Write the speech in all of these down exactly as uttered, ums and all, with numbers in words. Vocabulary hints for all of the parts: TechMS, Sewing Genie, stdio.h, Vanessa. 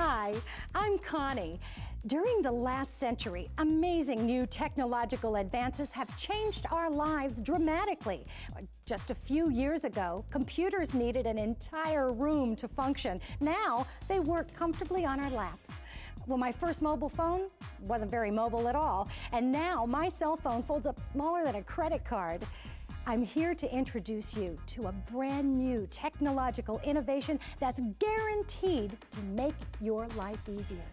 Hi, I'm Connie. During the last century, amazing new technological advances have changed our lives dramatically. Just a few years ago, computers needed an entire room to function. Now, they work comfortably on our laps. Well, my first mobile phone wasn't very mobile at all, and now my cell phone folds up smaller than a credit card. I'm here to introduce you to a brand new technological innovation that's guaranteed to make your life easier.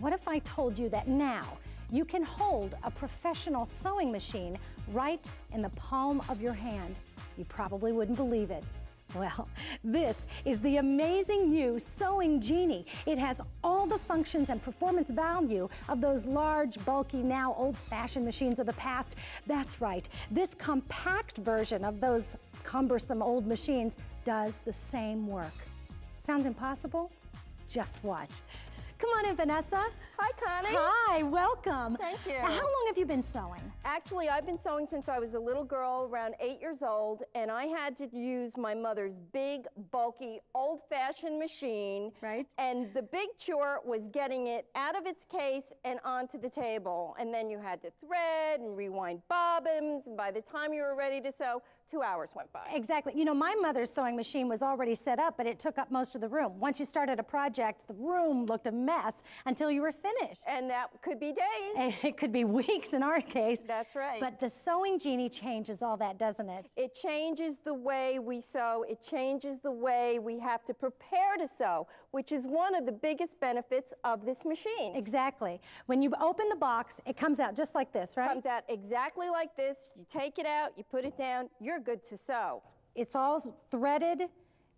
What if I told you that now you can hold a professional sewing machine right in the palm of your hand? You probably wouldn't believe it. Well, this is the amazing new Sewing Genie. It has all the functions and performance value of those large, bulky, now old-fashioned machines of the past. That's right, this compact version of those cumbersome old machines does the same work. Sounds impossible? Just watch. Come on in, Vanessa. Hi, Connie. Hi, welcome. Thank you. Now, how long have you been sewing? Actually, I've been sewing since I was a little girl, around eight years old, and I had to use my mother's big, bulky, old-fashioned machine. Right. And the big chore was getting it out of its case and onto the table. And then you had to thread and rewind bobbins, and by the time you were ready to sew, two hours went by. Exactly. You know, my mother's sewing machine was already set up, but it took up most of the room. Once you started a project, the room looked a mess. Until you were finished. And that could be days. It could be weeks in our case. That's right. But the Sewing Genie changes all that, doesn't it? It changes the way we sew. It changes the way we have to prepare to sew, which is one of the biggest benefits of this machine. Exactly. When you open the box, it comes out just like this, right? It comes out exactly like this. You take it out, you put it down, you're good to sew. It's all threaded,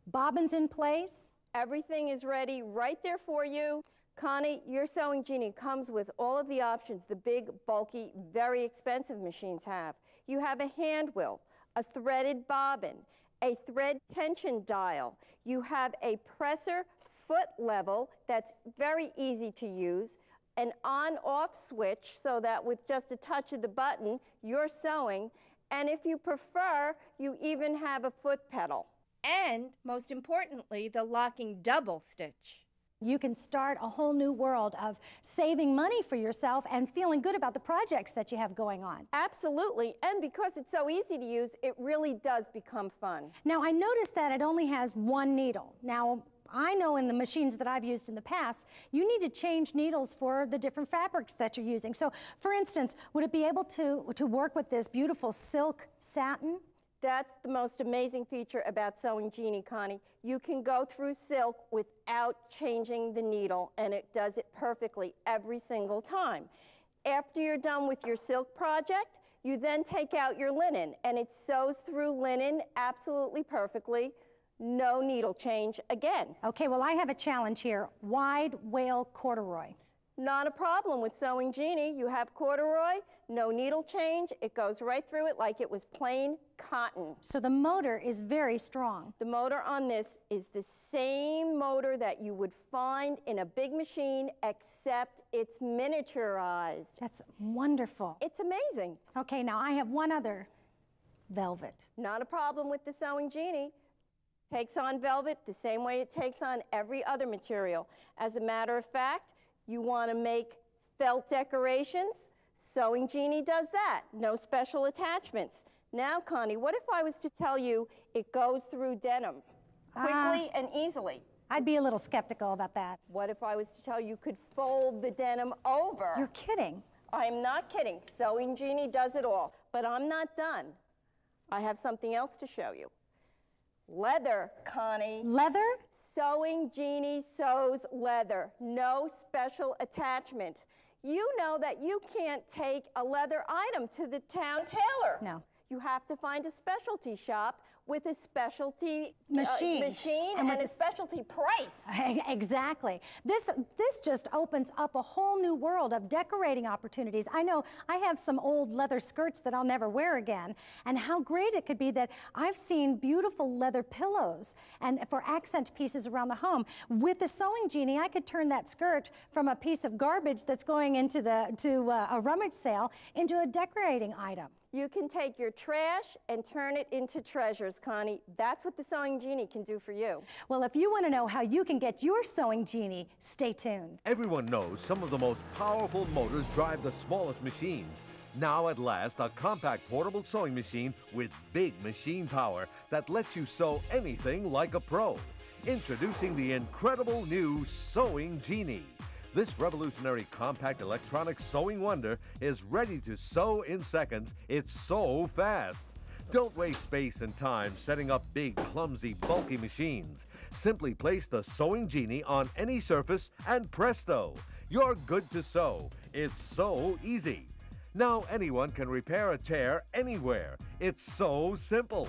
bobbins in place. Everything is ready right there for you. Connie, your Sewing Genie comes with all of the options the big, bulky, very expensive machines have. You have a hand wheel, a threaded bobbin, a thread tension dial. You have a presser foot level that's very easy to use, an on-off switch so that with just a touch of the button, you're sewing. And if you prefer, you even have a foot pedal. And, most importantly, the locking double stitch. You can start a whole new world of saving money for yourself and feeling good about the projects that you have going on. Absolutely, and because it's so easy to use, it really does become fun. Now, I noticed that it only has one needle. Now, I know in the machines that I've used in the past, you need to change needles for the different fabrics that you're using. So, for instance, would it be able to, to work with this beautiful silk satin? That's the most amazing feature about Sewing Genie, Connie. You can go through silk without changing the needle, and it does it perfectly every single time. After you're done with your silk project, you then take out your linen, and it sews through linen absolutely perfectly. No needle change again. Okay, well, I have a challenge here. Wide whale corduroy. Not a problem with Sewing Genie. You have corduroy, no needle change. It goes right through it like it was plain cotton. So the motor is very strong. The motor on this is the same motor that you would find in a big machine, except it's miniaturized. That's wonderful. It's amazing. Okay, now I have one other, velvet. Not a problem with the Sewing Genie. Takes on velvet the same way it takes on every other material. As a matter of fact, you want to make felt decorations? Sewing Genie does that. No special attachments. Now, Connie, what if I was to tell you it goes through denim quickly uh, and easily? I'd be a little skeptical about that. What if I was to tell you you could fold the denim over? You're kidding. I'm not kidding. Sewing Genie does it all. But I'm not done. I have something else to show you. Leather, Connie. Leather? Sewing Genie sews leather. No special attachment. You know that you can't take a leather item to the town tailor. No. You have to find a specialty shop with a specialty machine, uh, machine and, and a specialty price. Exactly. This, this just opens up a whole new world of decorating opportunities. I know I have some old leather skirts that I'll never wear again, and how great it could be that I've seen beautiful leather pillows and for accent pieces around the home. With the Sewing Genie, I could turn that skirt from a piece of garbage that's going into the, to uh, a rummage sale into a decorating item. You can take your trash and turn it into treasures, Connie. That's what the Sewing Genie can do for you. Well, if you want to know how you can get your Sewing Genie, stay tuned. Everyone knows some of the most powerful motors drive the smallest machines. Now at last, a compact portable sewing machine with big machine power that lets you sew anything like a pro. Introducing the incredible new Sewing Genie. This revolutionary compact electronic sewing wonder is ready to sew in seconds. It's so fast. Don't waste space and time setting up big, clumsy, bulky machines. Simply place the Sewing Genie on any surface and presto, you're good to sew. It's so easy. Now anyone can repair a tear anywhere. It's so simple.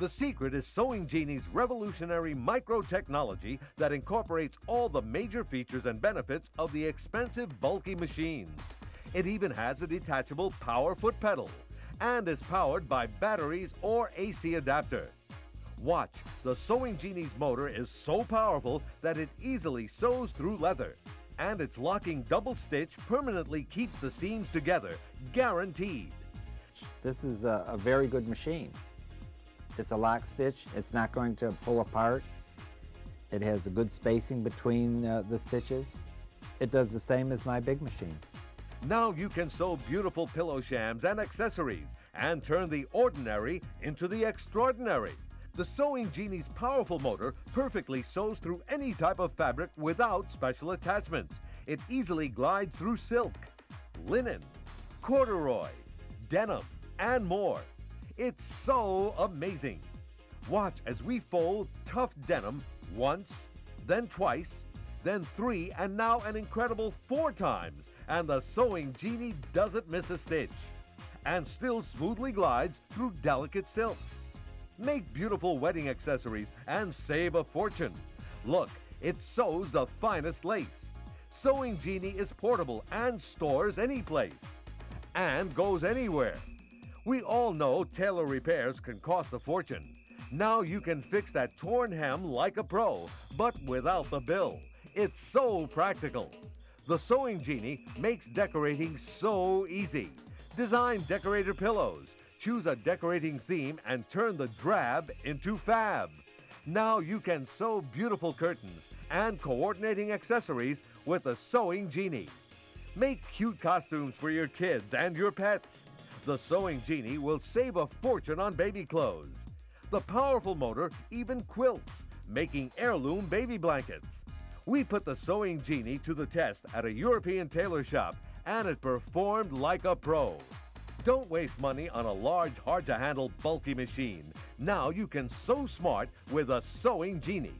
The secret is Sewing Genie's revolutionary micro-technology that incorporates all the major features and benefits of the expensive, bulky machines. It even has a detachable power foot pedal and is powered by batteries or A C adapter. Watch, the Sewing Genie's motor is so powerful that it easily sews through leather, and its locking double stitch permanently keeps the seams together, guaranteed. This is a, a very good machine. It's a lock stitch, it's not going to pull apart. It has a good spacing between uh, the stitches. It does the same as my big machine. Now you can sew beautiful pillow shams and accessories and turn the ordinary into the extraordinary. The Sewing Genie's powerful motor perfectly sews through any type of fabric without special attachments. It easily glides through silk, linen, corduroy, denim, and more. It's so amazing. Watch as we fold tough denim once, then twice, then three, and now an incredible four times. And the Sewing Genie doesn't miss a stitch and still smoothly glides through delicate silks. Make beautiful wedding accessories and save a fortune. Look, it sews the finest lace. Sewing Genie is portable and stores any place and goes anywhere. We all know tailor repairs can cost a fortune. Now you can fix that torn hem like a pro, but without the bill. It's so practical. The Sewing Genie makes decorating so easy. Design decorator pillows, choose a decorating theme, and turn the drab into fab. Now you can sew beautiful curtains and coordinating accessories with the Sewing Genie. Make cute costumes for your kids and your pets. The Sewing Genie will save a fortune on baby clothes. The powerful motor even quilts, making heirloom baby blankets. We put the Sewing Genie to the test at a European tailor shop, and it performed like a pro. Don't waste money on a large, hard-to-handle, bulky machine. Now you can sew smart with a Sewing Genie.